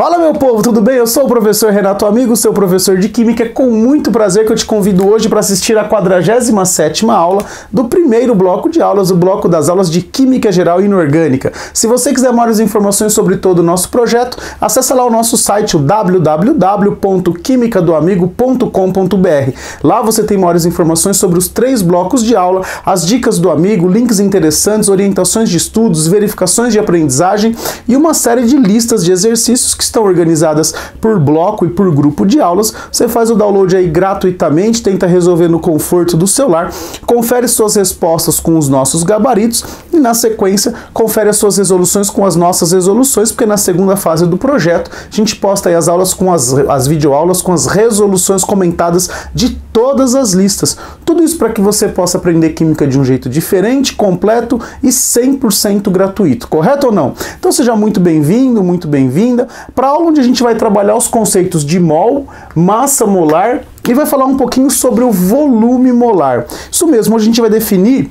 Fala meu povo, tudo bem? Eu sou o professor Renato Amigo, seu professor de Química. É com muito prazer que eu te convido hoje para assistir a 47ª aula do primeiro bloco de aulas, o bloco das aulas de Química Geral e Inorgânica. Se você quiser mais informações sobre todo o nosso projeto, acessa lá o nosso site, o www.quimicadoamigo.com.br. Lá você tem maiores informações sobre os 3 blocos de aula, as dicas do amigo, links interessantes, orientações de estudos, verificações de aprendizagem e uma série de listas de exercícios que estão organizadas por bloco e por grupo de aulas. Você faz o download aí gratuitamente, tenta resolver no conforto do celular, confere suas respostas com os nossos gabaritos e na sequência confere as suas resoluções com as nossas resoluções, porque na segunda fase do projeto a gente posta aí as aulas com as videoaulas, com as resoluções comentadas de todas as listas. Tudo isso para que você possa aprender química de um jeito diferente, completo e 100% gratuito, correto ou não? Então seja muito bem-vindo, muito bem-vinda para a aula onde a gente vai trabalhar os conceitos de mol, massa molar e vai falar um pouquinho sobre o volume molar. Isso mesmo, a gente vai definir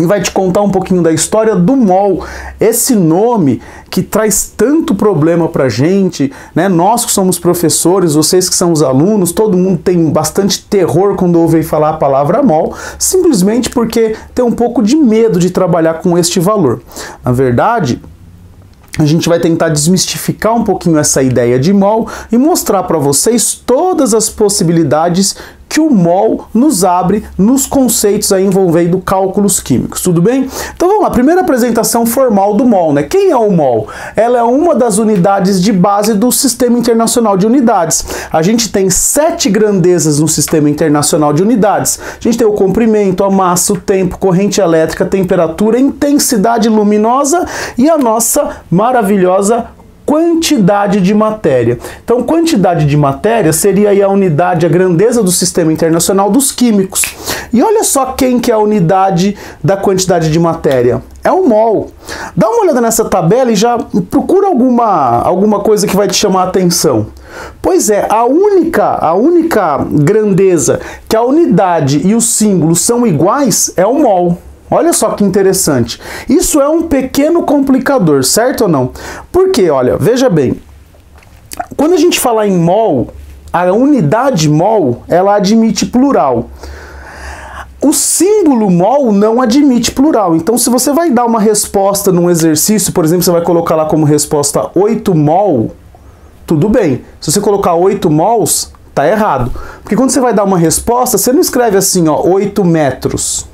e vai te contar um pouquinho da história do mol, esse nome que traz tanto problema pra gente, né? Nós que somos professores, vocês que são os alunos, todo mundo tem bastante terror quando ouve falar a palavra mol, simplesmente porque tem um pouco de medo de trabalhar com este valor. Na verdade, a gente vai tentar desmistificar um pouquinho essa ideia de mol e mostrar para vocês todas as possibilidades que o mol nos abre nos conceitos aí envolvendo cálculos químicos, tudo bem? Então vamos lá, primeira apresentação formal do mol, né? Quem é o mol? Ela é uma das unidades de base do Sistema Internacional de Unidades. A gente tem 7 grandezas no Sistema Internacional de Unidades. A gente tem o comprimento, a massa, o tempo, corrente elétrica, temperatura, intensidade luminosa e a nossa maravilhosa quantidade de matéria. Então, quantidade de matéria seria aí a unidade, a grandeza do Sistema Internacional dos Químicos. E olha só quem que é a unidade da quantidade de matéria. É o mol. Dá uma olhada nessa tabela e já procura alguma coisa que vai te chamar a atenção. Pois é, a única grandeza que a unidade e o símbolo são iguais é o mol. Olha só que interessante. Isso é um pequeno complicador, certo ou não? Porque, olha, veja bem. Quando a gente falar em mol, a unidade mol, ela admite plural. O símbolo mol não admite plural. Então, se você vai dar uma resposta num exercício, por exemplo, você vai colocar lá como resposta 8 mol, tudo bem. Se você colocar 8 mols, tá errado. Porque quando você vai dar uma resposta, você não escreve assim, ó, 8 metros.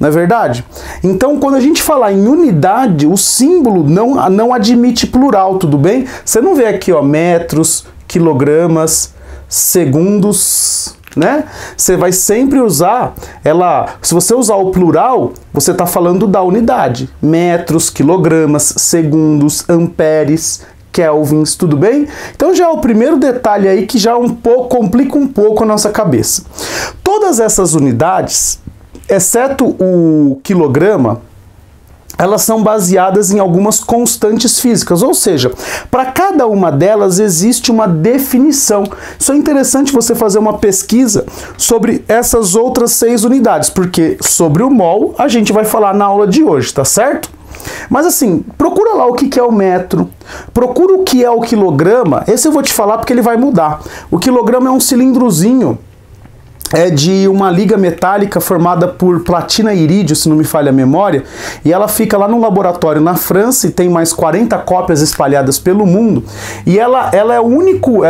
Não é verdade? Então, quando a gente falar em unidade, o símbolo não admite plural, tudo bem? Você não vê aqui, ó, metros, quilogramas, segundos, né? Você vai sempre usar ela. Se você usar o plural, você está falando da unidade. Metros, quilogramas, segundos, amperes, kelvins, tudo bem? Então já é o primeiro detalhe aí que já complica um pouco a nossa cabeça. Todas essas unidades, exceto o quilograma, elas são baseadas em algumas constantes físicas, ou seja, para cada uma delas existe uma definição. Isso é interessante você fazer uma pesquisa sobre essas outras 6 unidades, porque sobre o mol a gente vai falar na aula de hoje, tá certo? Mas assim, procura lá o que é o metro, procura o que é o quilograma, esse eu vou te falar porque ele vai mudar. O quilograma é um cilindrozinho, é de uma liga metálica formada por platina e irídio, se não me falha a memória, e ela fica lá no laboratório na França e tem mais 40 cópias espalhadas pelo mundo. E ela é a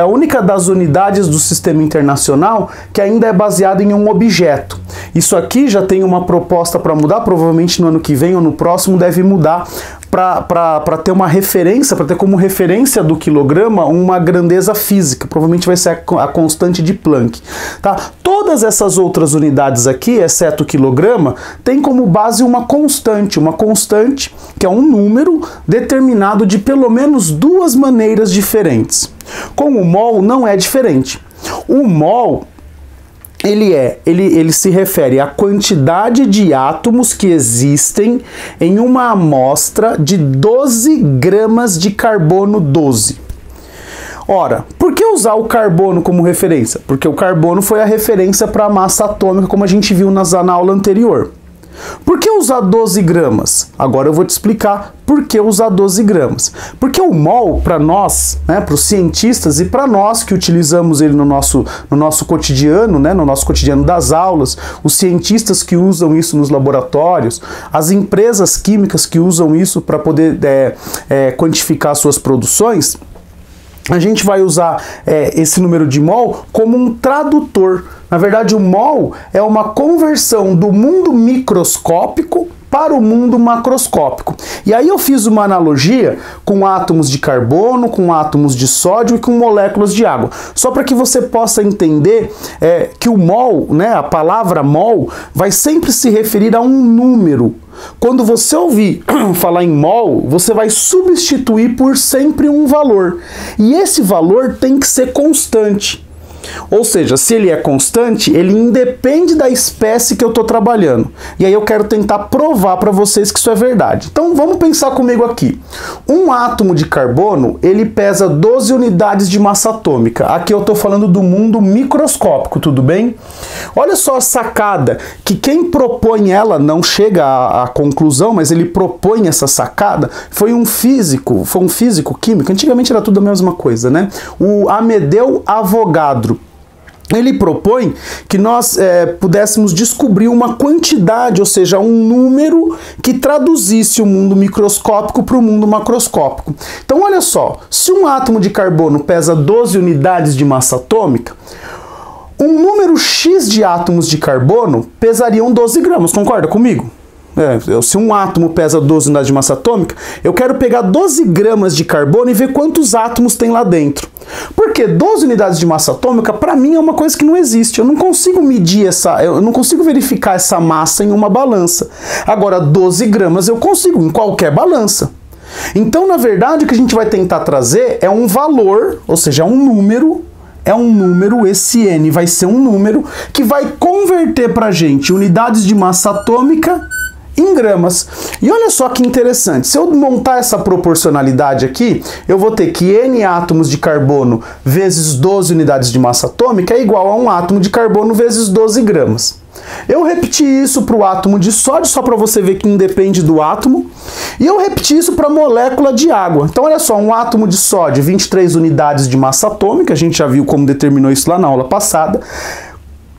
única das unidades do Sistema Internacional que ainda é baseada em um objeto. Isso aqui já tem uma proposta para mudar, provavelmente no ano que vem ou no próximo deve mudar, para ter uma referência, para ter como referência do quilograma uma grandeza física, provavelmente vai ser a constante de Planck, tá? Todas essas outras unidades aqui, exceto o quilograma, tem como base uma constante que é um número determinado de pelo menos 2 maneiras diferentes. Com o mol não é diferente. O mol ele se refere à quantidade de átomos que existem em uma amostra de 12 gramas de carbono 12. Ora, por que usar o carbono como referência? Porque o carbono foi a referência para a massa atômica, como a gente viu na aula anterior. Por que usar 12 gramas? Agora eu vou te explicar por que usar 12 gramas. Porque o mol, para nós, né, para os cientistas e para nós que utilizamos ele no nosso cotidiano, né, no nosso cotidiano das aulas, os cientistas que usam isso nos laboratórios, as empresas químicas que usam isso para poder quantificar suas produções, a gente vai usar esse número de mol como um tradutor. Na verdade, o mol é uma conversão do mundo microscópico para o mundo macroscópico. E aí eu fiz uma analogia com átomos de carbono, com átomos de sódio e com moléculas de água. Só para que você possa entender que o mol, né, a palavra mol, vai sempre se referir a um número. Quando você ouvir falar em mol, você vai substituir por sempre um valor. E esse valor tem que ser constante. Ou seja, se ele é constante, ele independe da espécie que eu estou trabalhando. E aí eu quero tentar provar para vocês que isso é verdade. Então vamos pensar comigo aqui. Um átomo de carbono, ele pesa 12 unidades de massa atômica. Aqui eu estou falando do mundo microscópico, tudo bem? Olha só a sacada, que quem propõe ela não chega à conclusão, mas ele propõe essa sacada, foi um físico químico, antigamente era tudo a mesma coisa, né? O Amedeo Avogadro. Ele propõe que nós pudéssemos descobrir uma quantidade, ou seja, um número que traduzisse o mundo microscópico para o mundo macroscópico. Então, olha só, se um átomo de carbono pesa 12 unidades de massa atômica, um número X de átomos de carbono pesariam 12 gramas, concorda comigo? Se um átomo pesa 12 unidades de massa atômica, eu quero pegar 12 gramas de carbono e ver quantos átomos tem lá dentro. Porque 12 unidades de massa atômica, para mim, é uma coisa que não existe. Eu não consigo medir eu não consigo verificar essa massa em uma balança. Agora, 12 gramas eu consigo em qualquer balança. Então, na verdade, o que a gente vai tentar trazer é um valor, ou seja, é um número, esse N vai ser um número que vai converter pra gente unidades de massa atômica em gramas. E olha só que interessante, se eu montar essa proporcionalidade aqui, eu vou ter que N átomos de carbono vezes 12 unidades de massa atômica é igual a um átomo de carbono vezes 12 gramas. Eu repeti isso para o átomo de sódio, só para você ver que independe do átomo. E eu repeti isso para a molécula de água. Então, olha só, um átomo de sódio, 23 unidades de massa atômica, a gente já viu como determinou isso lá na aula passada.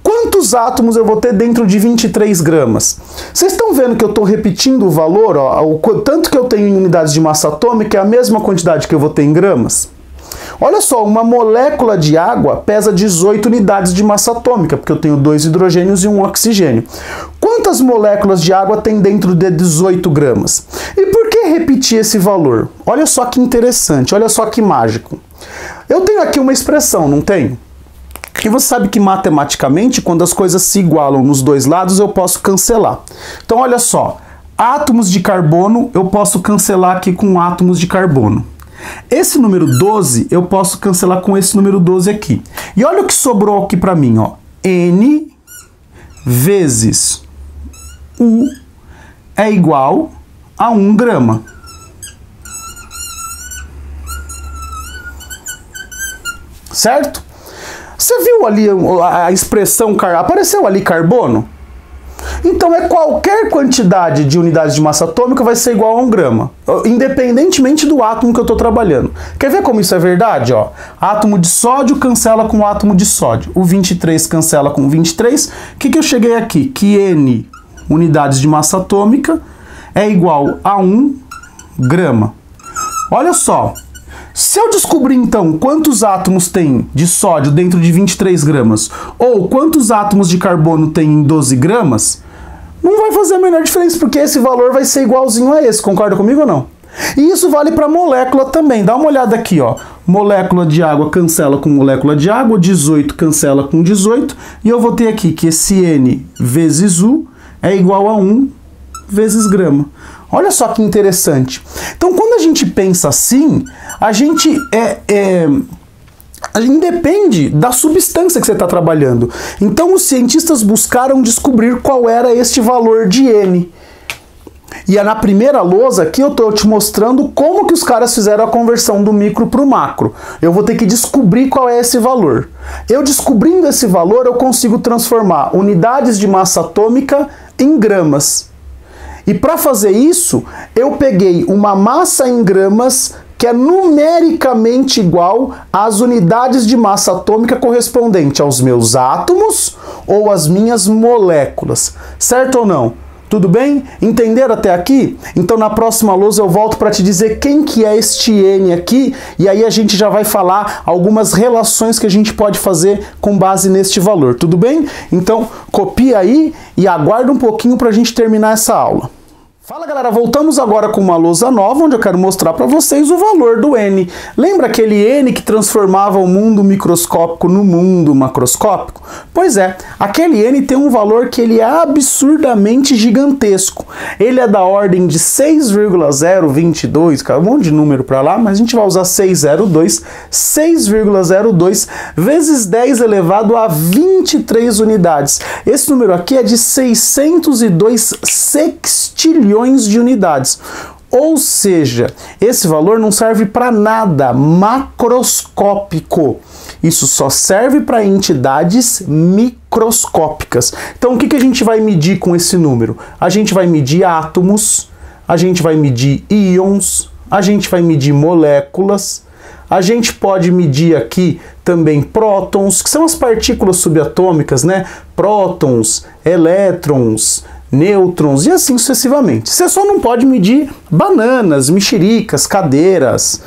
Quantos átomos eu vou ter dentro de 23 gramas? Vocês estão vendo que eu estou repetindo o valor, ó, o tanto que eu tenho em unidades de massa atômica é a mesma quantidade que eu vou ter em gramas? Olha só, uma molécula de água pesa 18 unidades de massa atômica, porque eu tenho 2 hidrogênios e 1 oxigênio. Quantas moléculas de água tem dentro de 18 gramas? E por que repetir esse valor? Olha só que interessante, olha só que mágico. Eu tenho aqui uma expressão, não tenho? E você sabe que matematicamente, quando as coisas se igualam nos dois lados, eu posso cancelar. Então, olha só, átomos de carbono eu posso cancelar aqui com átomos de carbono. Esse número 12 eu posso cancelar com esse número 12 aqui. E olha o que sobrou aqui para mim, ó. N vezes U é igual a 1 grama. Certo? Você viu ali a expressão, apareceu ali carbono? Então é qualquer quantidade de unidades de massa atômica vai ser igual a 1 grama, independentemente do átomo que eu estou trabalhando. Quer ver como isso é verdade? Ó, átomo de sódio cancela com átomo de sódio. O 23 cancela com 23. O que eu cheguei aqui? Que N unidades de massa atômica é igual a 1 grama. Olha só. Se eu descobrir, então, quantos átomos tem de sódio dentro de 23 gramas ou quantos átomos de carbono tem em 12 gramas, não vai fazer a menor diferença, porque esse valor vai ser igualzinho a esse. Concorda comigo ou não? E isso vale para molécula também. Dá uma olhada aqui, ó. Molécula de água cancela com molécula de água, 18 cancela com 18. E eu vou ter aqui que esse N vezes U é igual a 1 vezes grama. Olha só que interessante. Então, quando a gente pensa assim, a gente independe da substância que você está trabalhando. Então, os cientistas buscaram descobrir qual era este valor de N. E na primeira lousa aqui eu estou te mostrando como que os caras fizeram a conversão do micro para o macro. Eu vou ter que descobrir qual é esse valor. Eu descobrindo esse valor, eu consigo transformar unidades de massa atômica em gramas. E para fazer isso, eu peguei uma massa em gramas que é numericamente igual às unidades de massa atômica correspondente aos meus átomos ou às minhas moléculas. Certo ou não? Tudo bem? Entenderam até aqui? Então na próxima lousa eu volto para te dizer quem que é este N aqui, e aí a gente já vai falar algumas relações que a gente pode fazer com base neste valor, tudo bem? Então copia aí e aguarda um pouquinho para a gente terminar essa aula. Fala galera, voltamos agora com uma lousa nova, onde eu quero mostrar para vocês o valor do N. Lembra aquele N que transformava o mundo microscópico no mundo macroscópico? Pois é, aquele N tem um valor que ele é absurdamente gigantesco. Ele é da ordem de 6,022, cara, um monte de número para lá, mas a gente vai usar 602, 6,02 vezes 10 elevado a 23 unidades. Esse número aqui é de 602 sextilhões de unidades. Ou seja, esse valor não serve para nada macroscópico. Isso só serve para entidades microscópicas. Então o que a gente vai medir com esse número? A gente vai medir átomos, a gente vai medir íons, a gente vai medir moléculas, a gente pode medir aqui também prótons, que são as partículas subatômicas, né? Prótons, elétrons, nêutrons e assim sucessivamente. Você só não pode medir bananas, mexericas, cadeiras,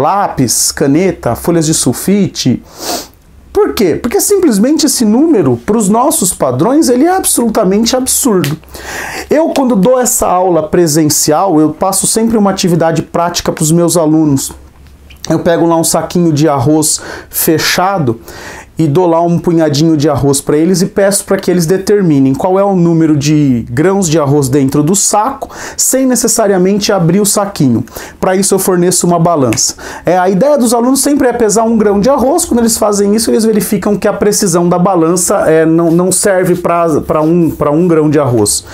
lápis, caneta, folhas de sulfite. Por quê? Porque simplesmente esse número, para os nossos padrões, ele é absolutamente absurdo. Eu, quando dou essa aula presencial, eu passo sempre uma atividade prática para os meus alunos. Eu pego lá um saquinho de arroz fechado e dou lá um punhadinho de arroz para eles e peço para que eles determinem qual é o número de grãos de arroz dentro do saco, sem necessariamente abrir o saquinho. Para isso eu forneço uma balança. A ideia dos alunos sempre é pesar um grão de arroz. Quando eles fazem isso, eles verificam que a precisão da balança não serve para um grão de arroz.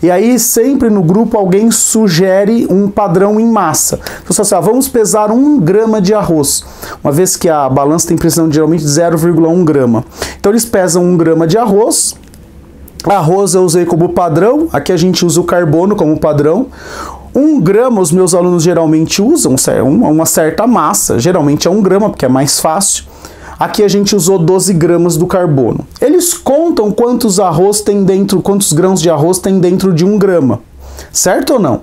E aí sempre no grupo alguém sugere um padrão em massa. Então, assim, vamos pesar 1 grama de arroz, uma vez que a balança tem precisão de, geralmente, de 0,1 grama. Então eles pesam 1 grama de arroz. Arroz eu usei como padrão, aqui a gente usa o carbono como padrão. 1 grama os meus alunos geralmente usam, uma certa massa, geralmente é 1 grama porque é mais fácil. Aqui a gente usou 12 gramas do carbono. Eles contam quantos grãos de arroz tem dentro de 1 grama, certo ou não?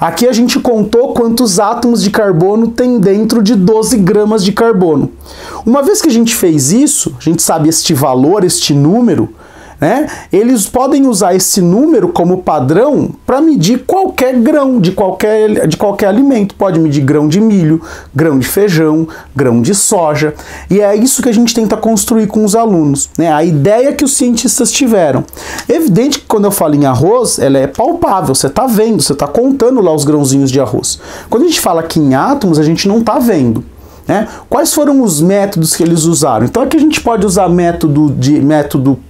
Aqui a gente contou quantos átomos de carbono tem dentro de 12 gramas de carbono. Uma vez que a gente fez isso, a gente sabe este valor, este número, né? Eles podem usar esse número como padrão para medir qualquer grão de qualquer alimento. Pode medir grão de milho, grão de feijão, grão de soja. E é isso que a gente tenta construir com os alunos, né? A ideia que os cientistas tiveram. É evidente que quando eu falo em arroz, ela é palpável. Você está vendo, você está contando lá os grãozinhos de arroz. Quando a gente fala aqui em átomos, a gente não está vendo. Né? Quais foram os métodos que eles usaram? Então aqui a gente pode usar método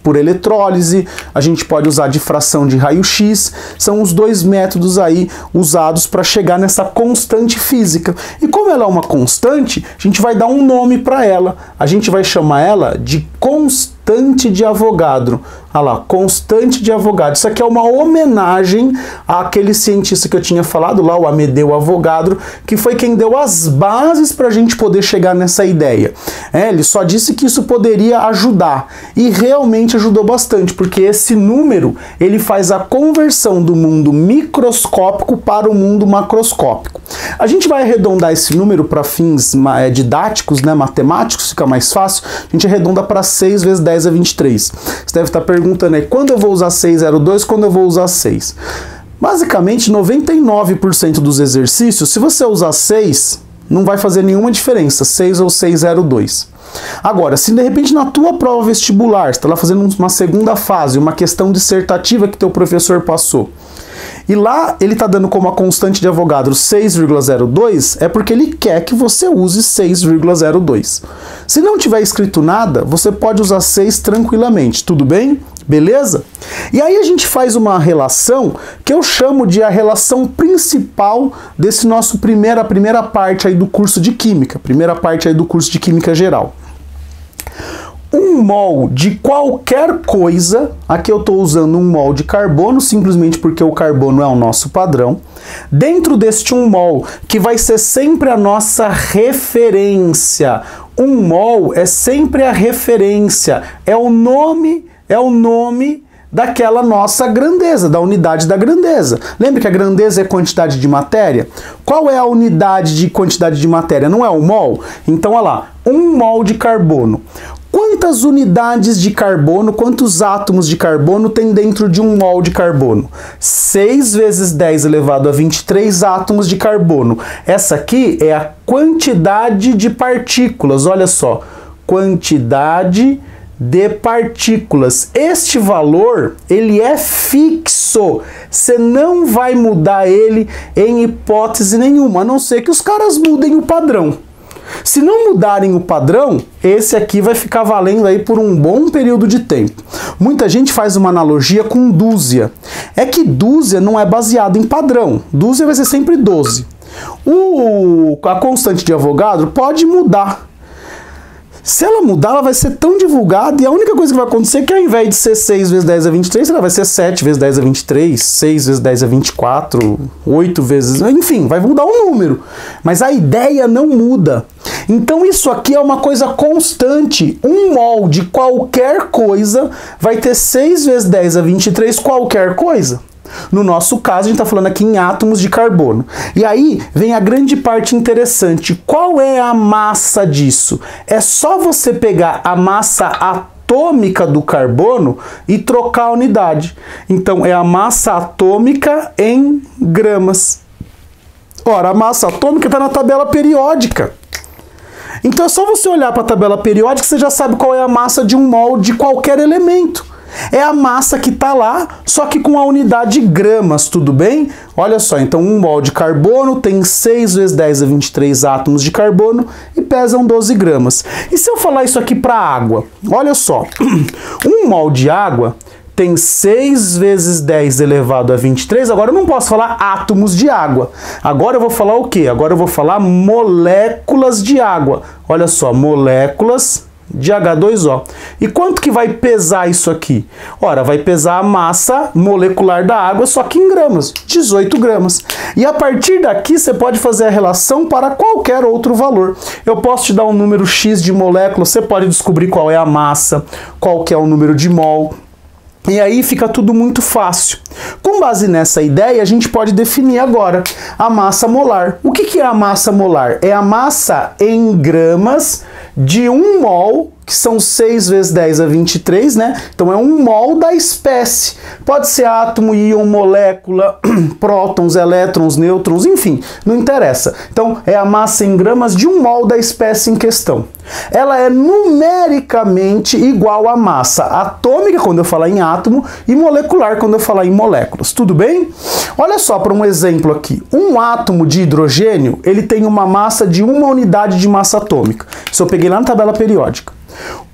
por eletrólise, a gente pode usar difração de raio-x, são os 2 métodos aí usados para chegar nessa constante física. E como ela é uma constante, a gente vai dar um nome para ela, a gente vai chamar ela de constante de Avogadro. Olha lá, constante de Avogadro. Isso aqui é uma homenagem àquele cientista que eu tinha falado lá, o Amedeo Avogadro, que foi quem deu as bases para a gente poder chegar nessa ideia. Ele só disse que isso poderia ajudar, e realmente ajudou bastante, porque esse número ele faz a conversão do mundo microscópico para o mundo macroscópico. A gente vai arredondar esse número para fins didáticos, né, matemáticos, fica mais fácil. A gente arredonda para 6 vezes 10 a 23. Você deve estar perguntando aí, quando eu vou usar 602, quando eu vou usar 6? Basicamente, 99% dos exercícios, se você usar 6, não vai fazer nenhuma diferença, 6 ou 602. Agora, se de repente na tua prova vestibular, você está lá fazendo uma segunda fase, uma questão dissertativa que teu professor passou, e lá ele está dando como a constante de Avogadro 6,02, é porque ele quer que você use 6,02. Se não tiver escrito nada, você pode usar 6 tranquilamente, tudo bem? Beleza? E aí a gente faz uma relação que eu chamo de a relação principal desse nosso primeira parte aí do curso de Química geral. 1 mol de qualquer coisa, aqui eu estou usando 1 mol de carbono, simplesmente porque o carbono é o nosso padrão, dentro deste 1 mol, que vai ser sempre a nossa referência. 1 mol é sempre a referência, é o nome daquela nossa grandeza, da unidade da grandeza. Lembra que a grandeza é quantidade de matéria? Qual é a unidade de quantidade de matéria? Não é o mol? Então, olha lá, 1 mol de carbono. Quantas unidades de carbono, quantos átomos de carbono tem dentro de 1 mol de carbono? 6 vezes 10 elevado a 23 átomos de carbono. Essa aqui é a quantidade de partículas, olha só. Quantidade de partículas. Este valor, ele é fixo. Você não vai mudar ele em hipótese nenhuma, a não ser que os caras mudem o padrão. Se não mudarem o padrão, esse aqui vai ficar valendo aí por um bom período de tempo. Muita gente faz uma analogia com dúzia. É que dúzia não é baseada em padrão. Dúzia vai ser sempre 12. A constante de Avogadro pode mudar. Se ela mudar, ela vai ser tão divulgada e a única coisa que vai acontecer é que ao invés de ser 6 vezes 10 a 23, ela vai ser 7 vezes 10 a 23, 6 vezes 10 a 24, 8 vezes... Enfim, vai mudar o número. Mas a ideia não muda. Então isso aqui é uma coisa constante. 1 mol de qualquer coisa vai ter 6 vezes 10 a 23 qualquer coisa. No nosso caso, a gente está falando aqui em átomos de carbono. E aí vem a grande parte interessante. Qual é a massa disso? É só você pegar a massa atômica do carbono e trocar a unidade. Então, é a massa atômica em gramas. Ora, a massa atômica está na tabela periódica. Então, é só você olhar para a tabela periódica que você já sabe qual é a massa de 1 mol de qualquer elemento. É a massa que está lá, só que com a unidade gramas, tudo bem? Olha só, então 1 mol de carbono tem 6 vezes 10 a 23 átomos de carbono e pesam 12 gramas. E se eu falar isso aqui para água? Olha só, 1 mol de água tem 6 vezes 10 elevado a 23. Agora eu não posso falar átomos de água. Agora eu vou falar o quê? Agora eu vou falar moléculas de água. Olha só, moléculas de H2O. E quanto que vai pesar isso aqui? Ora, vai pesar a massa molecular da água, só que em gramas, 18 gramas. E a partir daqui você pode fazer a relação para qualquer outro valor. Eu posso te dar um número X de moléculas, você pode descobrir qual é a massa, qual que é o número de mol. E aí fica tudo muito fácil. Com base nessa ideia, a gente pode definir agora a massa molar. O que é a massa molar? É a massa em gramas de 1 mol, que são 6 vezes 10 a 23, né? Então é 1 mol da espécie. Pode ser átomo, íon, molécula, prótons, elétrons, nêutrons, enfim, não interessa. Então é a massa em gramas de 1 mol da espécie em questão. Ela é numericamente igual à massa atômica, quando eu falar em átomo, e molecular, quando eu falar em moléculas. Tudo bem? Olha só para um exemplo aqui. Um átomo de hidrogênio, ele tem uma massa de 1 unidade de massa atômica. Isso eu peguei lá na tabela periódica.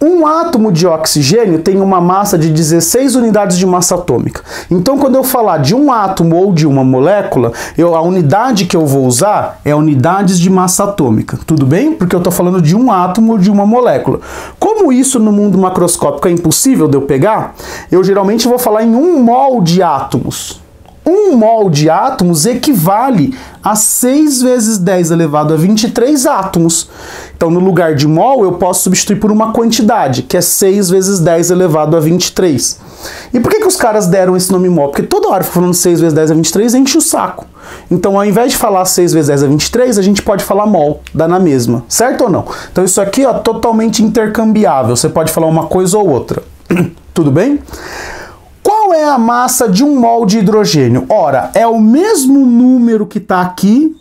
Um átomo de oxigênio tem uma massa de 16 unidades de massa atômica. Então, quando eu falar de um átomo ou de uma molécula, a unidade que eu vou usar é unidades de massa atômica. Tudo bem? Porque eu estou falando de um átomo ou de uma molécula. Como isso no mundo macroscópico é impossível de eu pegar, eu geralmente vou falar em 1 mol de átomos. 1 mol de átomos equivale a 6 vezes 10 elevado a 23 átomos. Então, no lugar de mol, eu posso substituir por uma quantidade, que é 6 vezes 10 elevado a 23. E por que os caras deram esse nome mol? Porque toda hora falando 6 vezes 10 a 23 enche o saco. Então, ao invés de falar 6 vezes 10 a 23, a gente pode falar mol, dá na mesma. Certo ou não? Então, isso aqui é totalmente intercambiável. Você pode falar uma coisa ou outra. Tudo bem? Qual é a massa de 1 mol de hidrogênio? Ora, é o mesmo número que está aqui,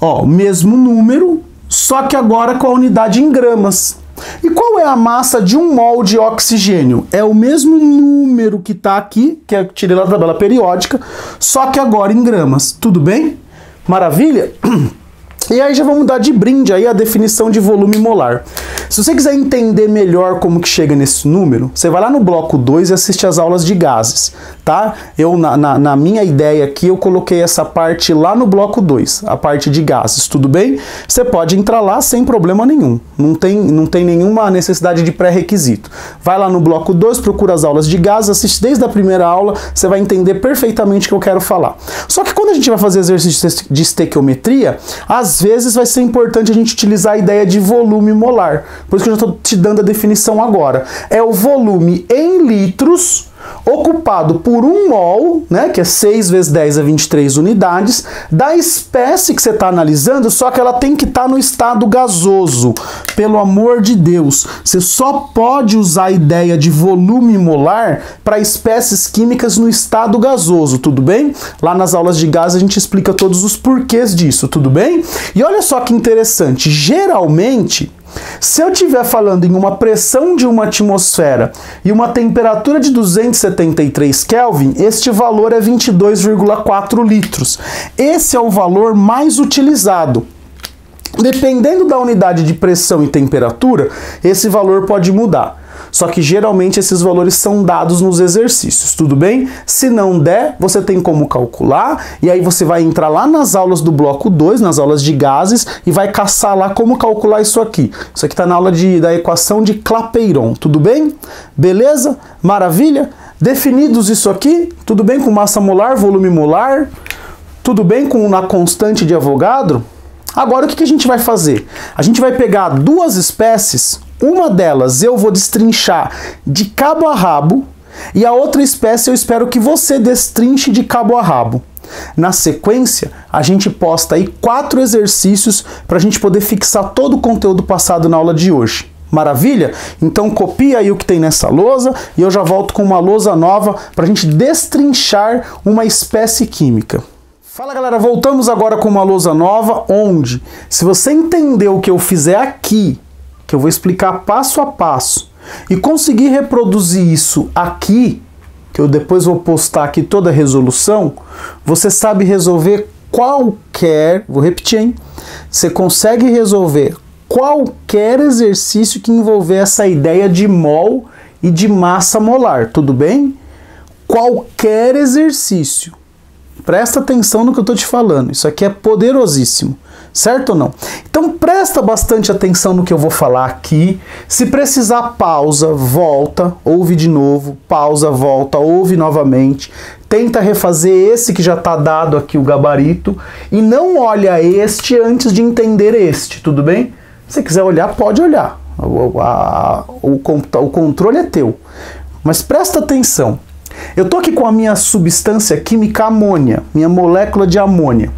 ó, o mesmo número, só que agora com a unidade em gramas. E qual é a massa de 1 mol de oxigênio? É o mesmo número que está aqui, que eu tirei lá da tabela periódica, só que agora em gramas. Tudo bem? Maravilha? E aí já vamos dar de brinde aí a definição de volume molar. Se você quiser entender melhor como que chega nesse número, você vai lá no bloco 2 e assiste as aulas de gases, tá? Eu, na minha ideia aqui, eu coloquei essa parte lá no bloco 2, a parte de gases, tudo bem? Você pode entrar lá sem problema nenhum, não tem nenhuma necessidade de pré-requisito. Vai lá no bloco 2, procura as aulas de gases, assiste desde a primeira aula, você vai entender perfeitamente o que eu quero falar. Só que quando a gente vai fazer exercício de estequiometria, às vezes vai ser importante a gente utilizar a ideia de volume molar. Por isso que eu já estou te dando a definição agora. É o volume em litros ocupado por 1 mol, né, que é 6 vezes 10 a 23 unidades, da espécie que você está analisando, só que ela tem que estar no estado gasoso. Pelo amor de Deus, você só pode usar a ideia de volume molar para espécies químicas no estado gasoso, tudo bem? Lá nas aulas de gás a gente explica todos os porquês disso, tudo bem? E olha só que interessante, geralmente, se eu estiver falando em uma pressão de uma atmosfera e uma temperatura de 273 Kelvin, este valor é 22,4 litros. Esse é o valor mais utilizado. Dependendo da unidade de pressão e temperatura, esse valor pode mudar. Só que geralmente esses valores são dados nos exercícios, tudo bem? Se não der, você tem como calcular, e aí você vai entrar lá nas aulas do bloco 2, nas aulas de gases, e vai caçar lá como calcular isso aqui. Isso aqui está na aula da equação de Clapeyron, tudo bem? Beleza? Maravilha? Definidos isso aqui, tudo bem com massa molar, volume molar, tudo bem com a constante de Avogadro? Agora o que a gente vai fazer? A gente vai pegar duas espécies. Uma delas eu vou destrinchar de cabo a rabo e a outra espécie eu espero que você destrinche de cabo a rabo. Na sequência, a gente posta aí 4 exercícios para a gente poder fixar todo o conteúdo passado na aula de hoje. Maravilha? Então copia aí o que tem nessa lousa e eu já volto com uma lousa nova para a gente destrinchar uma espécie química. Fala galera, voltamos agora com uma lousa nova, onde se você entender o que eu fizer aqui, que eu vou explicar passo a passo, e conseguir reproduzir isso aqui, que eu depois vou postar aqui toda a resolução, você sabe resolver qualquer, vou repetir, hein? Você consegue resolver qualquer exercício que envolver essa ideia de mol e de massa molar, tudo bem? Qualquer exercício. Presta atenção no que eu estou te falando, isso aqui é poderosíssimo, certo ou não? Então presta bastante atenção no que eu vou falar aqui, se precisar pausa, volta, ouve de novo, pausa, volta, ouve novamente, tenta refazer esse que já está dado aqui o gabarito e não olha este antes de entender este, tudo bem? Se quiser olhar, pode olhar, o controle é teu, mas presta atenção. Eu estou aqui com a minha substância química amônia, minha molécula de amônia.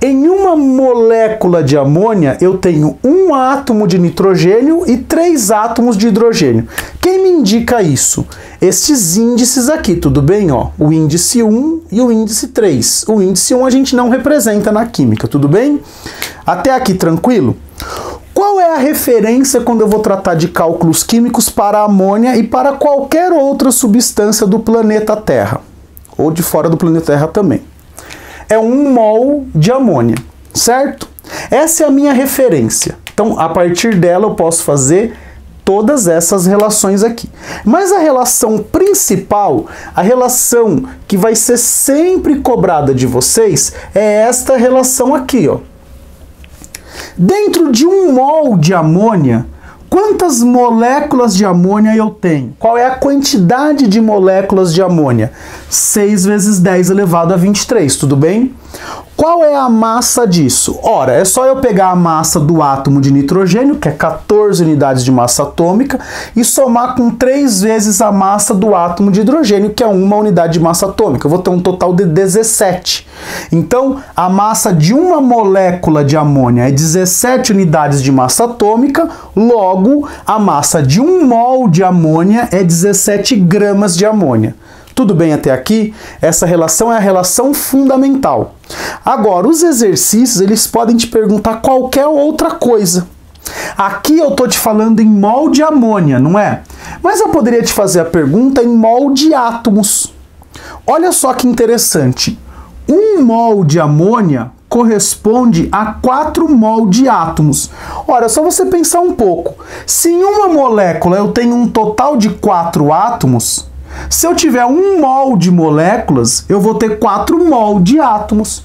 Em uma molécula de amônia, eu tenho 1 átomo de nitrogênio e 3 átomos de hidrogênio. Quem me indica isso? Estes índices aqui, tudo bem? Ó, o índice 1 e o índice 3. O índice 1 a gente não representa na química, tudo bem? Até aqui, tranquilo? Qual é a referência quando eu vou tratar de cálculos químicos para a amônia e para qualquer outra substância do planeta Terra? Ou de fora do planeta Terra também. É 1 mol de amônia, certo? Essa é a minha referência. Então, a partir dela eu posso fazer todas essas relações aqui. Mas a relação principal, a relação que vai ser sempre cobrada de vocês, é esta relação aqui, ó. Dentro de 1 mol de amônia, quantas moléculas de amônia eu tenho? Qual é a quantidade de moléculas de amônia? 6 vezes 10 elevado a 23, tudo bem? Qual é a massa disso? Ora, é só eu pegar a massa do átomo de nitrogênio, que é 14 unidades de massa atômica, e somar com 3 vezes a massa do átomo de hidrogênio, que é 1 unidade de massa atômica. Eu vou ter um total de 17. Então, a massa de uma molécula de amônia é 17 unidades de massa atômica, logo, a massa de 1 mol de amônia é 17 gramas de amônia. Tudo bem até aqui? Essa relação é a relação fundamental. Agora, os exercícios, eles podem te perguntar qualquer outra coisa. Aqui eu estou te falando em mol de amônia, não é? Mas eu poderia te fazer a pergunta em mol de átomos. Olha só que interessante. 1 mol de amônia corresponde a 4 mol de átomos. Ora, é só você pensar um pouco. Se em uma molécula eu tenho um total de 4 átomos, se eu tiver 1 mol de moléculas, eu vou ter 4 mol de átomos.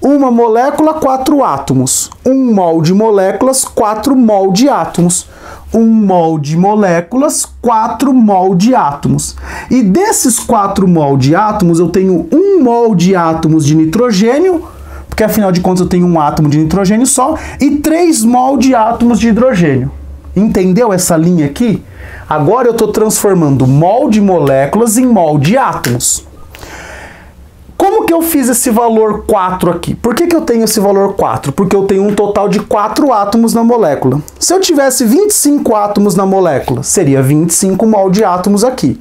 Uma molécula, 4 átomos. 1 mol de moléculas, 4 mol de átomos. 1 mol de moléculas, 4 mol de átomos. E desses 4 mol de átomos, eu tenho 1 mol de átomos de nitrogênio, porque afinal de contas eu tenho um átomo de nitrogênio só, e 3 mol de átomos de hidrogênio. Entendeu essa linha aqui? Agora eu estou transformando mol de moléculas em mol de átomos. Como que eu fiz esse valor 4 aqui? Por que eu tenho esse valor 4? Porque eu tenho um total de 4 átomos na molécula. Se eu tivesse 25 átomos na molécula, seria 25 mol de átomos aqui.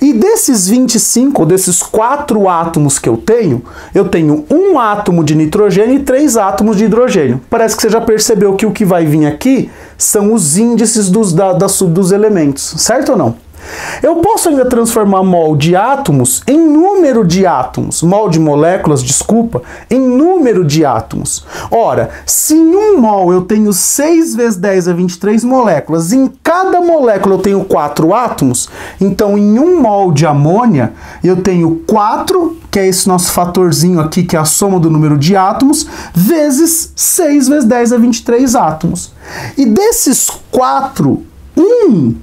E desses 25, ou desses 4 átomos que eu tenho 1 átomo de nitrogênio e 3 átomos de hidrogênio. Parece que você já percebeu que o que vai vir aqui são os índices dos elementos, certo ou não? Eu posso ainda transformar mol de átomos em número de átomos, mol de moléculas, desculpa, em número de átomos. Ora, se em 1 mol eu tenho 6 vezes 10 a 23 moléculas, em cada molécula eu tenho 4 átomos, então em 1 mol de amônia eu tenho 4, que é esse nosso fatorzinho aqui, que é a soma do número de átomos, vezes 6 vezes 10 a 23 átomos. E desses 4, 1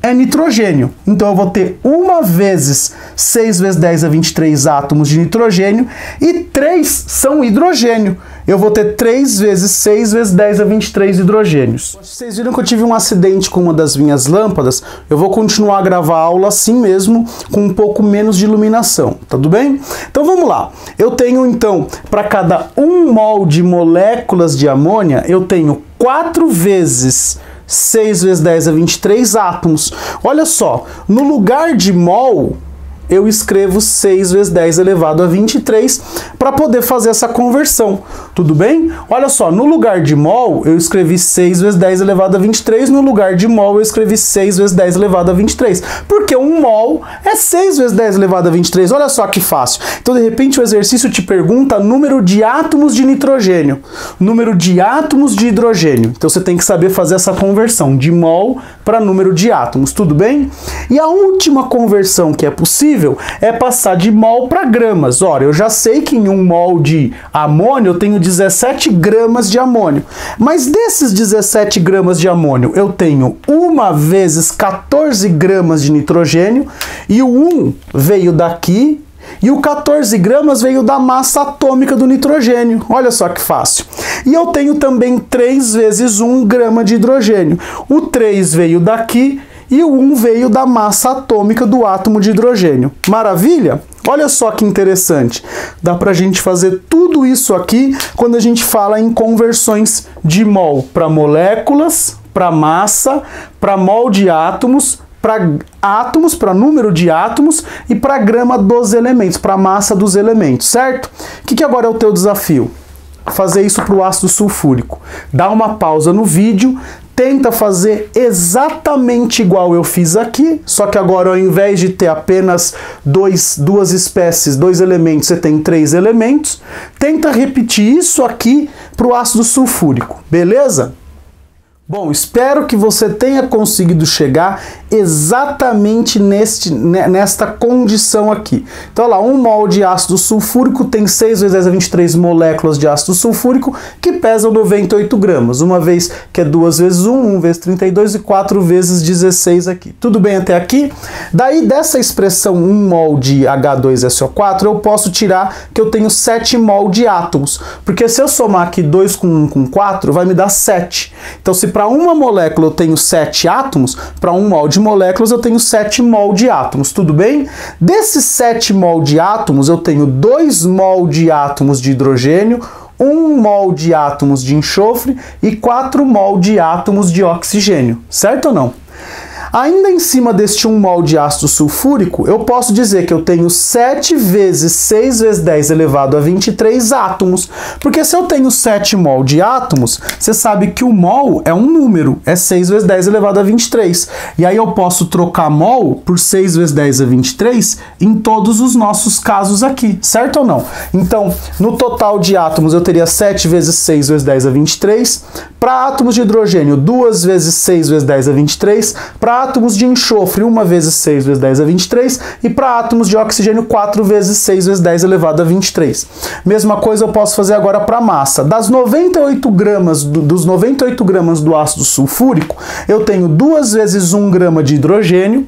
é nitrogênio. Então eu vou ter 1 vezes 6 vezes 10 a 23 átomos de nitrogênio e 3 são hidrogênio. Eu vou ter 3 vezes 6 vezes 10 a 23 hidrogênios. Vocês viram que eu tive um acidente com uma das minhas lâmpadas? Eu vou continuar a gravar a aula assim mesmo, com um pouco menos de iluminação, tudo bem? Então vamos lá. Eu tenho então, para cada 1 mol de moléculas de amônia, eu tenho 4 vezes 6 vezes 10 a 23 átomos. Olha só, no lugar de mol, eu escrevo 6 vezes 10 elevado a 23 para poder fazer essa conversão, tudo bem? Olha só, no lugar de mol, eu escrevi 6 vezes 10 elevado a 23, no lugar de mol, eu escrevi 6 vezes 10 elevado a 23, porque 1 mol é 6 vezes 10 elevado a 23, olha só que fácil. Então, de repente, o exercício te pergunta número de átomos de nitrogênio, número de átomos de hidrogênio. Então, você tem que saber fazer essa conversão de mol para número de átomos, tudo bem? E a última conversão que é possível é passar de mol para gramas. Ora, eu já sei que em 1 mol de amônio eu tenho 17 gramas de amônio, mas desses 17 gramas de amônio eu tenho 1 vezes 14 gramas de nitrogênio, e o 1 veio daqui, e o 14 gramas veio da massa atômica do nitrogênio. Olha só que fácil. E eu tenho também 3 vezes 1 grama de hidrogênio. O 3 veio daqui, e o 1 veio da massa atômica do átomo de hidrogênio. Maravilha? Olha só que interessante. Dá pra gente fazer tudo isso aqui quando a gente fala em conversões de mol para moléculas, para massa, para mol de átomos, para átomos, para número de átomos e para grama dos elementos, para massa dos elementos, certo? O que agora é o teu desafio? Fazer isso para o ácido sulfúrico. Dá uma pausa no vídeo, tenta fazer exatamente igual eu fiz aqui, só que agora ao invés de ter apenas duas espécies, 2 elementos, você tem 3 elementos. Tenta repetir isso aqui para o ácido sulfúrico, beleza? Bom, espero que você tenha conseguido chegar exatamente nesta condição aqui. Então, olha lá, 1 mol de ácido sulfúrico tem 6 vezes 10 a 23 moléculas de ácido sulfúrico que pesam 98 gramas, uma vez que é 2 vezes 1, 1 vezes 32 e 4 vezes 16 aqui. Tudo bem até aqui? Daí, dessa expressão 1 mol de H2SO4, eu posso tirar que eu tenho 7 mol de átomos, porque se eu somar aqui 2 com 1 com 4, vai me dar 7. Então, se para uma molécula eu tenho 7 átomos, para 1 mol de moléculas eu tenho 7 mol de átomos, tudo bem? Desses 7 mol de átomos eu tenho 2 mol de átomos de hidrogênio, 1 mol de átomos de enxofre e 4 mol de átomos de oxigênio, certo ou não? Ainda em cima deste 1 mol de ácido sulfúrico, eu posso dizer que eu tenho 7 vezes 6 vezes 10 elevado a 23 átomos. Porque se eu tenho 7 mol de átomos, você sabe que o mol é um número, é 6 vezes 10 elevado a 23. E aí eu posso trocar mol por 6 vezes 10 a 23 em todos os nossos casos aqui, certo ou não? Então, no total de átomos eu teria 7 vezes 6 vezes 10 a 23. Para átomos de hidrogênio, 2 vezes 6 vezes 10 a 23. Para átomos de enxofre, 1 vezes 6 vezes 10 a 23. E para átomos de oxigênio, 4 vezes 6 vezes 10 elevado a 23. Mesma coisa eu posso fazer agora para a massa. Das 98 gramas do ácido sulfúrico, eu tenho 2 vezes 1 grama de hidrogênio,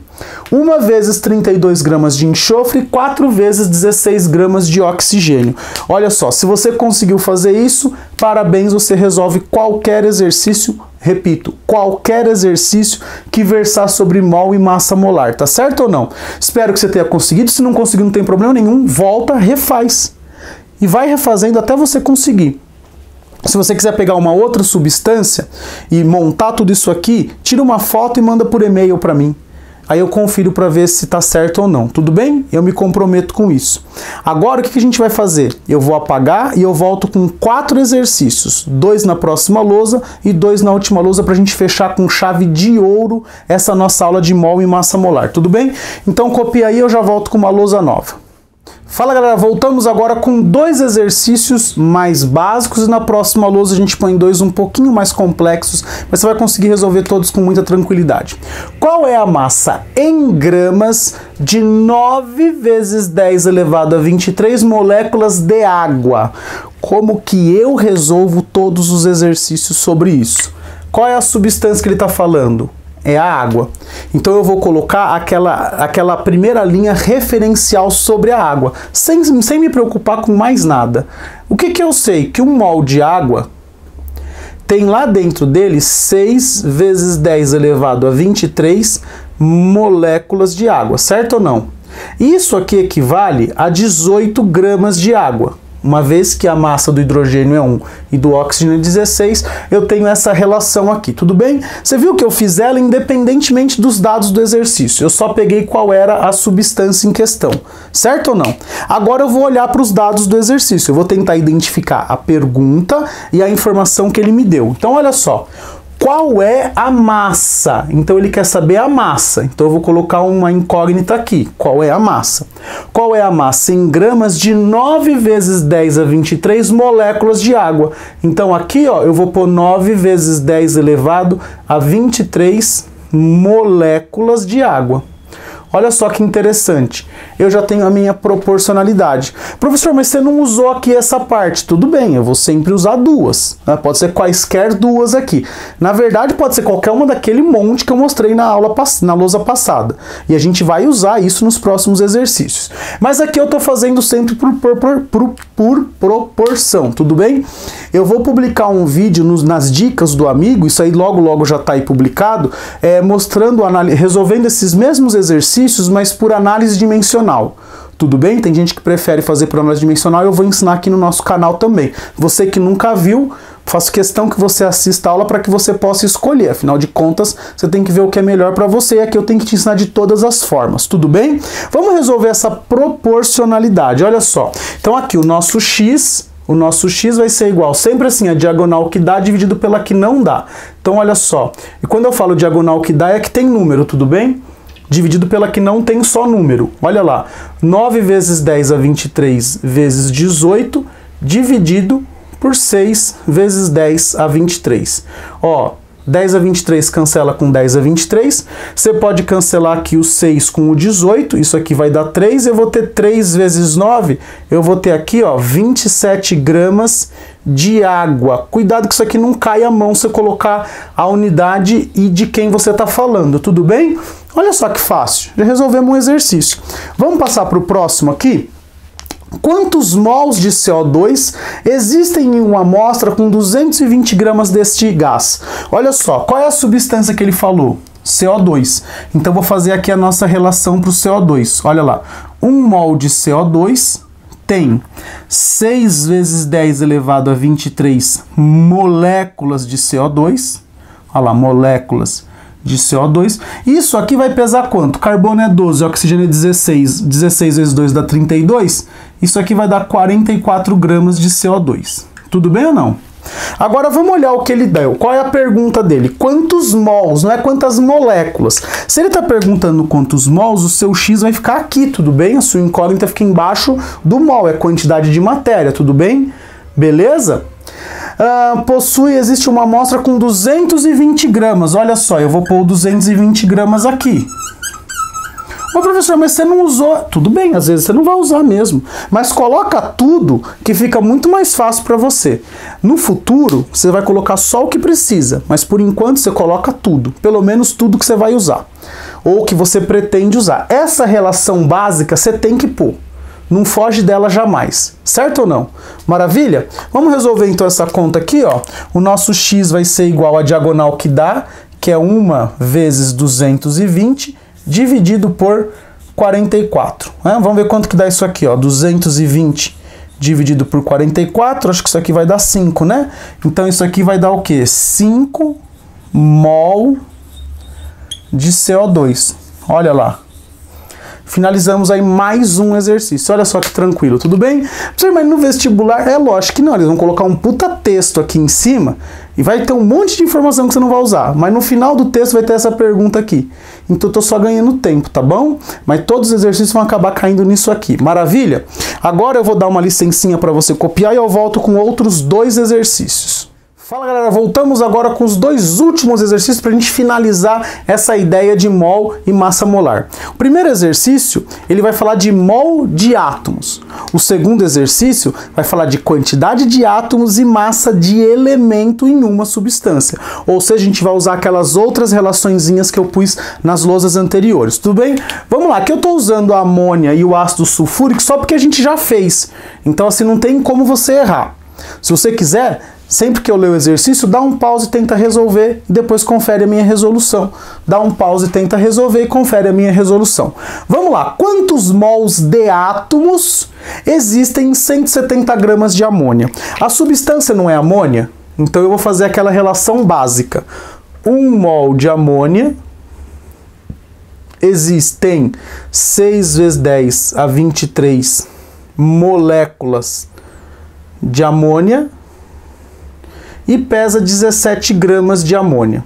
1 vezes 32 gramas de enxofre, 4 vezes 16 gramas de oxigênio. Olha só, se você conseguiu fazer isso, parabéns, você resolve qualquer exercício, repito, qualquer exercício que versar sobre mol e massa molar, tá certo ou não? Espero que você tenha conseguido, se não conseguir não tem problema nenhum, volta, refaz. E vai refazendo até você conseguir. Se você quiser pegar uma outra substância e montar tudo isso aqui, tira uma foto e manda por e-mail para mim. Aí eu confiro para ver se está certo ou não, tudo bem? Eu me comprometo com isso. Agora o que a gente vai fazer? Eu vou apagar e eu volto com 4 exercícios, 2 na próxima lousa e 2 na última lousa para a gente fechar com chave de ouro essa nossa aula de mol e massa molar, tudo bem? Então copia aí e eu já volto com uma lousa nova. Fala galera, voltamos agora com 2 exercícios mais básicos e na próxima lousa a gente põe 2 um pouquinho mais complexos, mas você vai conseguir resolver todos com muita tranquilidade. Qual é a massa em gramas de 9 vezes 10 elevado a 23 moléculas de água? Como que eu resolvo todos os exercícios sobre isso? Qual é a substância que ele está falando? É a água. Então eu vou colocar aquela primeira linha referencial sobre a água, sem me preocupar com mais nada. O que eu sei? Que 1 mol de água tem lá dentro dele 6 vezes 10 elevado a 23 moléculas de água, certo ou não? Isso aqui equivale a 18 gramas de água. Uma vez que a massa do hidrogênio é 1 e do oxigênio é 16, eu tenho essa relação aqui, tudo bem? Você viu que eu fiz ela independentemente dos dados do exercício, eu só peguei qual era a substância em questão, certo ou não? Agora eu vou olhar para os dados do exercício, eu vou tentar identificar a pergunta e a informação que ele me deu. Então olha só, qual é a massa? Então ele quer saber a massa, então eu vou colocar uma incógnita aqui, qual é a massa? Qual é a massa em gramas de 9 vezes 10 a 23 moléculas de água? Então aqui ó, eu vou pôr 9 vezes 10 elevado a 23 moléculas de água. Olha só que interessante, eu já tenho a minha proporcionalidade. Professor, mas você não usou aqui essa parte. Tudo bem, eu vou sempre usar duas, né? Pode ser quaisquer duas aqui. Na verdade, pode ser qualquer uma daquele monte que eu mostrei na lousa passada. E a gente vai usar isso nos próximos exercícios. Mas aqui eu estou fazendo sempre por proporção, tudo bem? Eu vou publicar um vídeo nas dicas do amigo, isso aí logo logo já está aí publicado, mostrando, resolvendo esses mesmos exercícios, mas por análise dimensional. Tudo bem? Tem gente que prefere fazer por análise dimensional, eu vou ensinar aqui no nosso canal também. Você que nunca viu, faço questão que você assista a aula para que você possa escolher. Afinal de contas, você tem que ver o que é melhor para você e aqui eu tenho que te ensinar de todas as formas. Tudo bem? Vamos resolver essa proporcionalidade. Olha só. Então aqui o nosso x vai ser igual, sempre assim, a diagonal que dá dividido pela que não dá. Então olha só. E quando eu falo diagonal que dá, é que tem número, tudo bem? Dividido pela que não tem só número. Olha lá, 9 vezes 10 a 23 vezes 18, dividido por 6 vezes 10 a 23. Ó, 10 a 23 cancela com 10 a 23. Você pode cancelar aqui o 6 com o 18, isso aqui vai dar 3. Eu vou ter 3 vezes 9, eu vou ter aqui ó, 27 gramas de água. Cuidado que isso aqui não cai a mão se eu colocar a unidade e de quem você está falando, tudo bem? Olha só que fácil, já resolvemos um exercício. Vamos passar para o próximo aqui? Quantos mols de CO2 existem em uma amostra com 220 gramas deste gás? Olha só, qual é a substância que ele falou? CO2. Então vou fazer aqui a nossa relação para o CO2. Olha lá, 1 mol de CO2 tem 6 vezes 10 elevado a 23 moléculas de CO2. Olha lá, moléculas de CO2. Isso aqui vai pesar quanto? Carbono é 12, oxigênio é 16. 16 vezes 2 dá 32. Isso aqui vai dar 44 gramas de CO2. Tudo bem ou não? Agora vamos olhar o que ele deu. Qual é a pergunta dele? Quantos mols, não é quantas moléculas. Se ele está perguntando quantos mols, o seu X vai ficar aqui, tudo bem? A sua incógnita fica embaixo do mol, é quantidade de matéria, tudo bem? Beleza? Existe uma amostra com 220 gramas. Olha só, eu vou pôr 220 gramas aqui. Ô professor, mas você não usou. Tudo bem, às vezes você não vai usar mesmo. Mas coloca tudo que fica muito mais fácil para você. No futuro, você vai colocar só o que precisa. Mas por enquanto você coloca tudo. Pelo menos tudo que você vai usar. Ou que você pretende usar. Essa relação básica você tem que pôr. Não foge dela jamais. Certo ou não? Maravilha? Vamos resolver então essa conta aqui, ó. O nosso x vai ser igual à diagonal que dá, que é 1 vezes 220... dividido por 44. Né? Vamos ver quanto que dá isso aqui. Ó. 220 dividido por 44. Acho que isso aqui vai dar 5, né? Então, isso aqui vai dar o quê? 5 mol de CO2. Olha lá. Finalizamos aí mais um exercício. Olha só que tranquilo, tudo bem? Mas no vestibular, é lógico que não. Eles vão colocar um puta texto aqui em cima e vai ter um monte de informação que você não vai usar. Mas no final do texto vai ter essa pergunta aqui. Então eu tô só ganhando tempo, tá bom? Mas todos os exercícios vão acabar caindo nisso aqui. Maravilha? Agora eu vou dar uma licencinha para você copiar e eu volto com outros dois exercícios. Fala galera, voltamos agora com os dois últimos exercícios para a gente finalizar essa ideia de mol e massa molar. O primeiro exercício, ele vai falar de mol de átomos. O segundo exercício vai falar de quantidade de átomos e massa de elemento em uma substância. Ou seja, a gente vai usar aquelas outras relaçõezinhas que eu pus nas lousas anteriores, tudo bem? Vamos lá, aqui eu estou usando a amônia e o ácido sulfúrico só porque a gente já fez. Então assim, não tem como você errar. Se você quiser... Sempre que eu ler o exercício, dá um pause e tenta resolver e depois confere a minha resolução. Dá um pause e tenta resolver e confere a minha resolução. Vamos lá. Quantos mols de átomos existem em 170 gramas de amônia? A substância não é amônia? Então eu vou fazer aquela relação básica. 1 mol de amônia existem 6 vezes 10 a 23 moléculas de amônia. E pesa 17 gramas de amônia.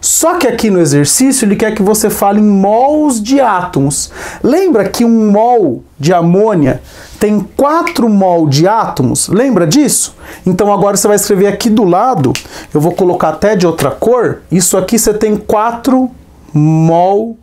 Só que aqui no exercício ele quer que você fale em mols de átomos. Lembra que um mol de amônia tem 4 mol de átomos? Lembra disso? Então agora você vai escrever aqui do lado, eu vou colocar até de outra cor, isso aqui você tem 4 mol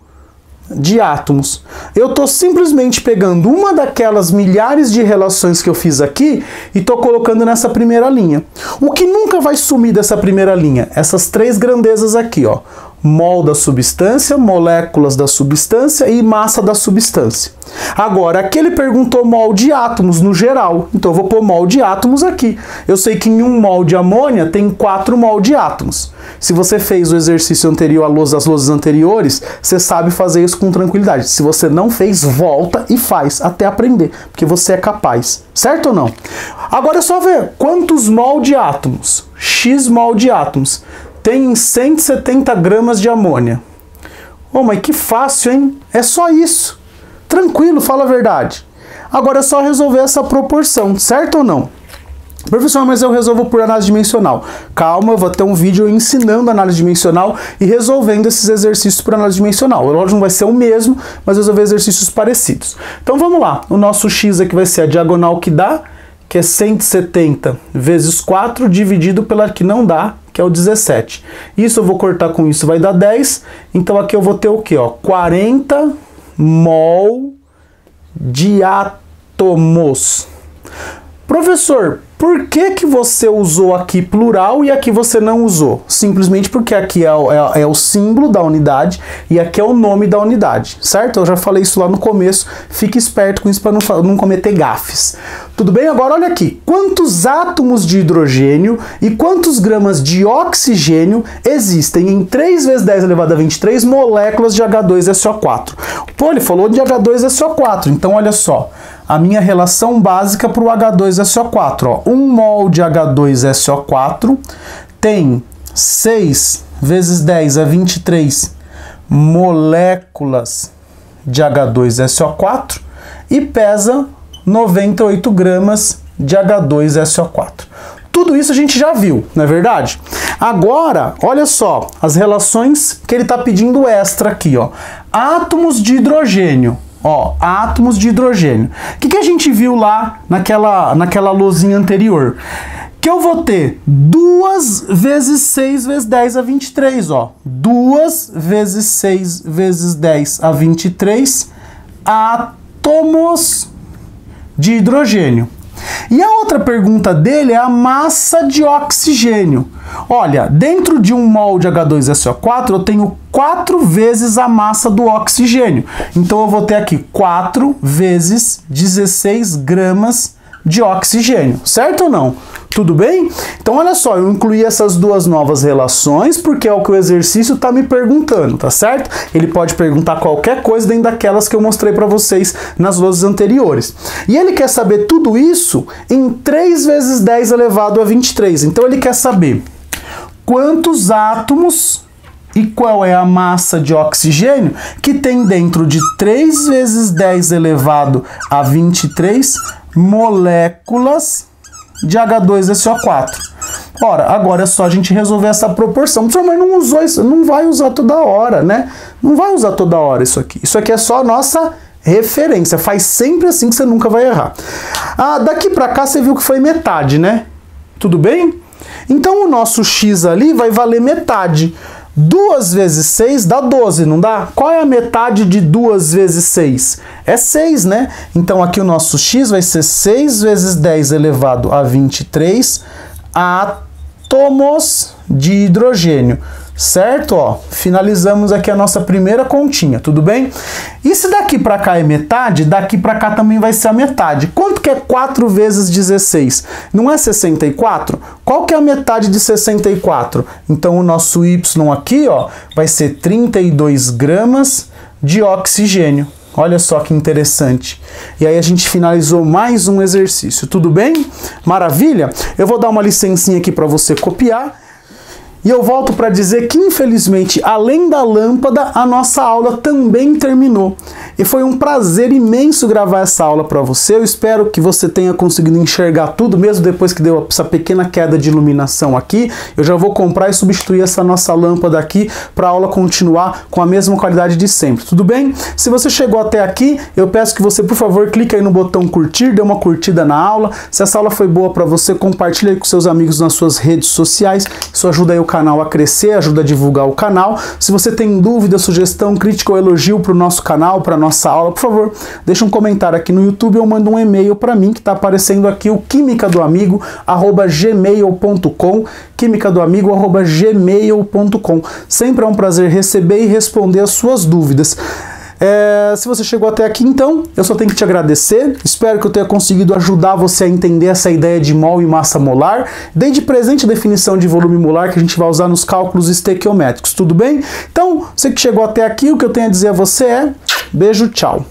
de átomos. Eu estou simplesmente pegando uma daquelas milhares de relações que eu fiz aqui e estou colocando nessa primeira linha. O que nunca vai sumir dessa primeira linha? Essas três grandezas aqui, ó. Mol da substância, moléculas da substância e massa da substância. Agora, aqui ele perguntou mol de átomos no geral, então eu vou pôr mol de átomos aqui. Eu sei que em 1 mol de amônia tem 4 mol de átomos. Se você fez o exercício anterior, as lousas anteriores, você sabe fazer isso com tranquilidade. Se você não fez, volta e faz, até aprender, porque você é capaz. Certo ou não? Agora é só ver quantos mol de átomos, x mol de átomos, tem 170 gramas de amônia. Oh, mas que fácil, hein? É só isso. Tranquilo, fala a verdade. Agora é só resolver essa proporção, certo ou não? Professor, mas eu resolvo por análise dimensional. Calma, eu vou ter um vídeo ensinando análise dimensional e resolvendo esses exercícios por análise dimensional. O lógico não vai ser o mesmo, mas resolver exercícios parecidos. Então vamos lá. O nosso x aqui vai ser a diagonal que dá, que é 170 vezes 4, dividido pela que não dá, que é o 17. Isso eu vou cortar com isso, vai dar 10. Então aqui eu vou ter o quê? Ó, 40 mol de átomos. Professor, por que você usou aqui plural e aqui você não usou? Simplesmente porque aqui é o símbolo da unidade e aqui é o nome da unidade, certo? Eu já falei isso lá no começo, fique esperto com isso para não cometer gafes. Tudo bem? Agora olha aqui, quantos átomos de hidrogênio e quantos gramas de oxigênio existem em 3 vezes 10 elevado a 23 moléculas de H2SO4? Pô, ele falou de H2SO4, então olha só, a minha relação básica para o H2SO4, ó, 1 mol de H2SO4 tem 6 vezes 10 a 23 moléculas de H2SO4 e pesa 98 gramas de H2SO4. Tudo isso a gente já viu, não é verdade? Agora, olha só, as relações que ele está pedindo extra aqui, ó. Átomos de hidrogênio, ó, átomos de hidrogênio. O que a gente viu lá naquela luzinha anterior? Que eu vou ter 2 vezes 6 vezes 10 a 23, ó. 2 vezes 6 vezes 10 a 23 átomos de hidrogênio. E a outra pergunta dele é a massa de oxigênio. Olha, dentro de um mol de H2SO4 eu tenho 4 vezes a massa do oxigênio. Então eu vou ter aqui 4 vezes 16 gramas de oxigênio, certo ou não? Tudo bem? Então olha só, eu incluí essas duas novas relações porque é o que o exercício está me perguntando, tá certo? Ele pode perguntar qualquer coisa dentro daquelas que eu mostrei para vocês nas luzes anteriores. E ele quer saber tudo isso em 3 vezes 10 elevado a 23. Então ele quer saber quantos átomos e qual é a massa de oxigênio que tem dentro de 3 vezes 10 elevado a 23 moléculas de H2SO4. Ora, agora é só a gente resolver essa proporção. Professor, mas não usou isso, não vai usar toda hora, né? Não vai usar toda hora isso aqui. Isso aqui é só a nossa referência. Faz sempre assim que você nunca vai errar. Ah, daqui pra cá você viu que foi metade, né? Tudo bem? Então o nosso x ali vai valer metade. 2 vezes 6 dá 12, não dá? Qual é a metade de 2 vezes 6? É 6, né? Então aqui o nosso x vai ser 6 vezes 10 elevado a 23 átomos de hidrogênio, certo? Ó, finalizamos aqui a nossa primeira continha, tudo bem? E se daqui para cá é metade, daqui para cá também vai ser a metade. Quanto que é 4 vezes 16? Não é 64? Qual que é a metade de 64? Então o nosso y aqui, ó, vai ser 32 gramas de oxigênio. Olha só que interessante. E aí a gente finalizou mais um exercício, tudo bem? Maravilha? Eu vou dar uma licencinha aqui para você copiar. E eu volto para dizer que, infelizmente, além da lâmpada, a nossa aula também terminou. E foi um prazer imenso gravar essa aula para você. Eu espero que você tenha conseguido enxergar tudo, mesmo depois que deu essa pequena queda de iluminação aqui. Eu já vou comprar e substituir essa nossa lâmpada aqui para a aula continuar com a mesma qualidade de sempre. Tudo bem? Se você chegou até aqui, eu peço que você, por favor, clique aí no botão curtir, dê uma curtida na aula. Se essa aula foi boa para você, compartilhe aí com seus amigos nas suas redes sociais. Isso ajuda aí o canal a crescer, ajuda a divulgar o canal. Se você tem dúvida, sugestão, crítica ou elogio para o nosso canal, para a nossa aula, por favor, deixa um comentário aqui no YouTube ou manda um e-mail para mim que está aparecendo aqui, o quimicadoamigo@gmail.com, quimicadoamigo@gmail.com. Sempre é um prazer receber e responder as suas dúvidas. Se você chegou até aqui, então, eu só tenho que te agradecer. Espero que eu tenha conseguido ajudar você a entender essa ideia de mol e massa molar. Dei de presente a definição de volume molar que a gente vai usar nos cálculos estequiométricos, tudo bem? Então, você que chegou até aqui, o que eu tenho a dizer a você é beijo, tchau.